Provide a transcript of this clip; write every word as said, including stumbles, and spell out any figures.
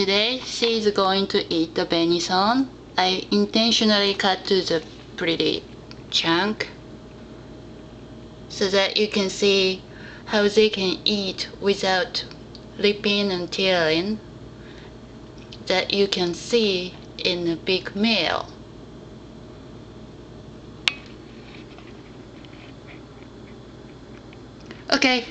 today she is going to eat the venison. I intentionally cut to the pretty chunk so that you can see how they can eat without ripping and tearing, that you can see in a big meal. Okay.